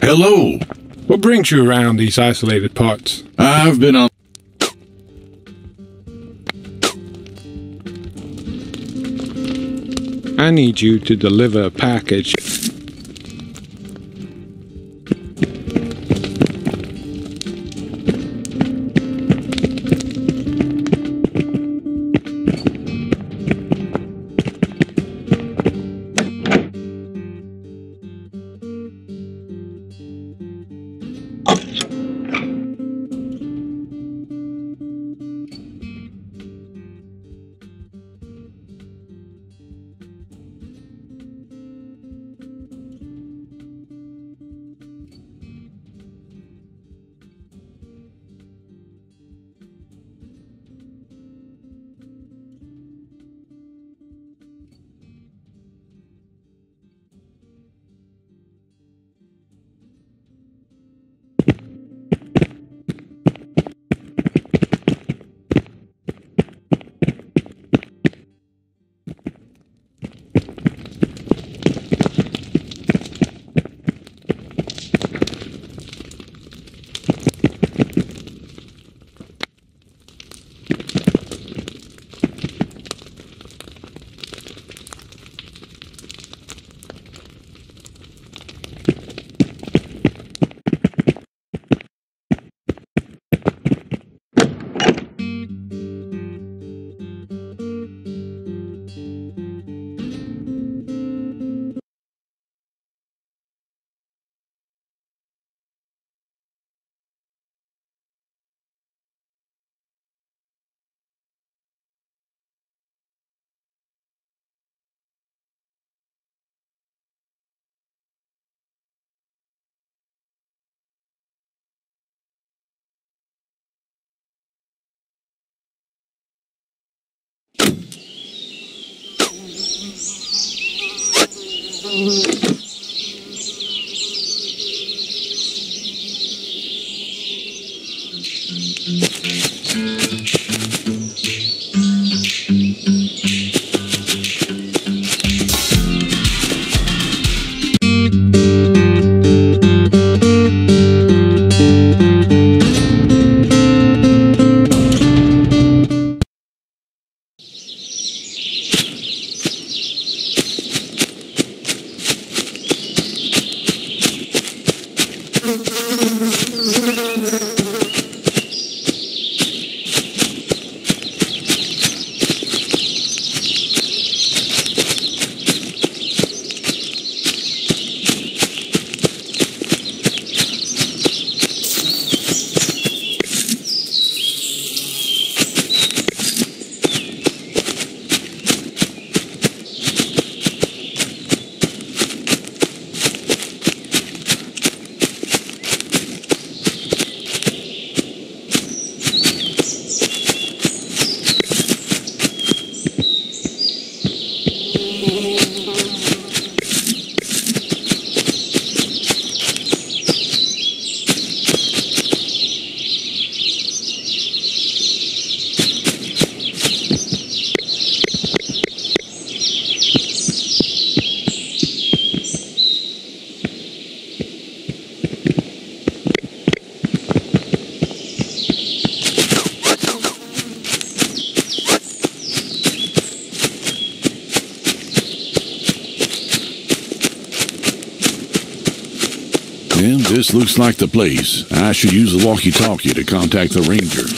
Hello. What brings you around these isolated parts? I've been on... I need you to deliver a package. This looks like the place. I should use the walkie-talkie to contact the ranger.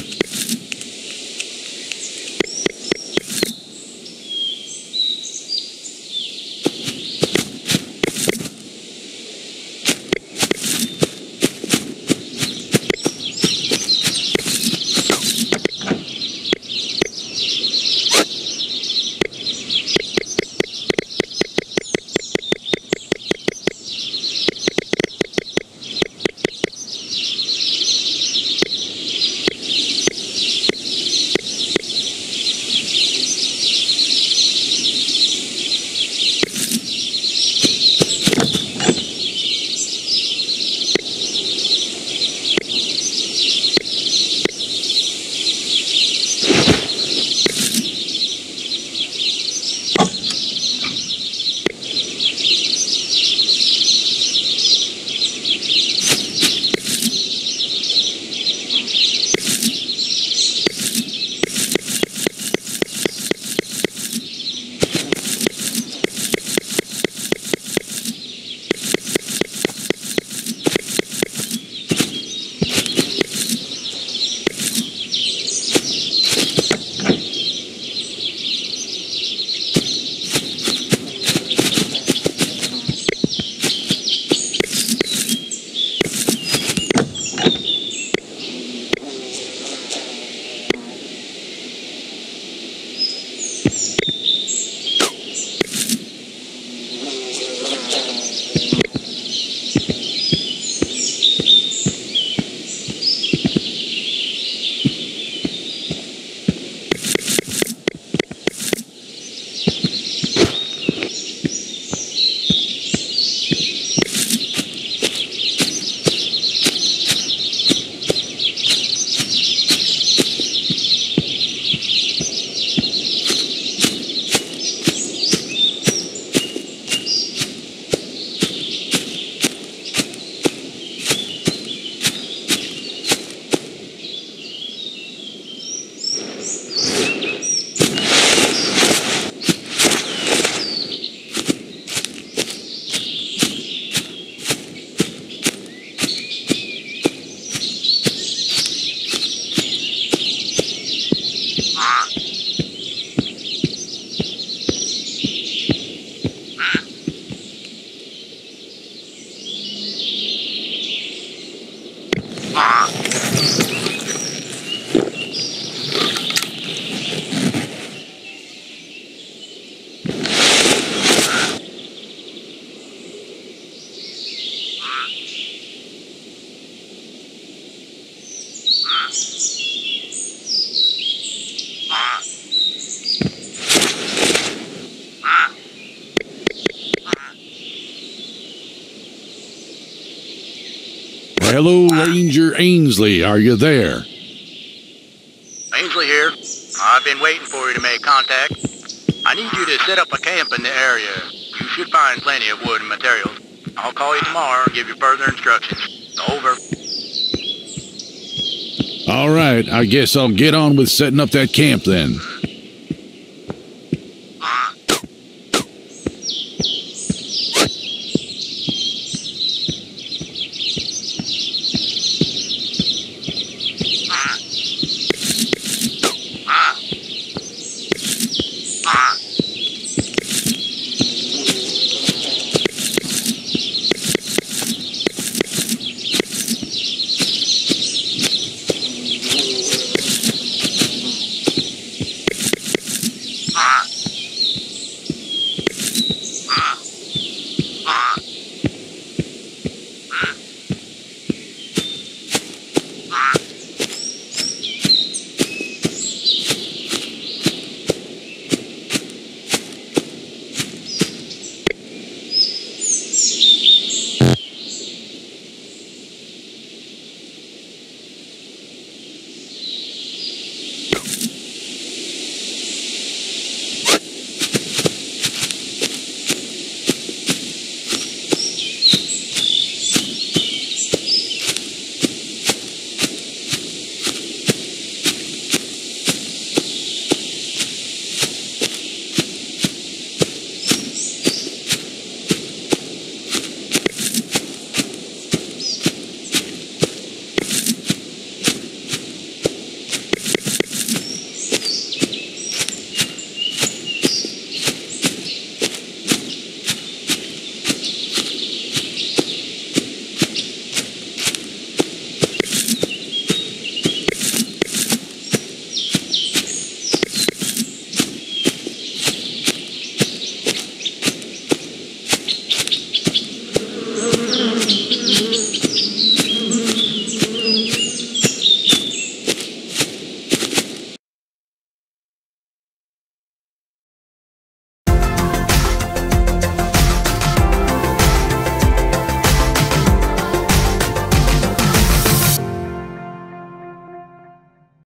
Hello, Ranger Ainsley. Are you there? Ainsley here. I've been waiting for you to make contact. I need you to set up a camp in the area. You should find plenty of wood and materials. I'll call you tomorrow and give you further instructions. Over. All right. I guess I'll get on with setting up that camp then.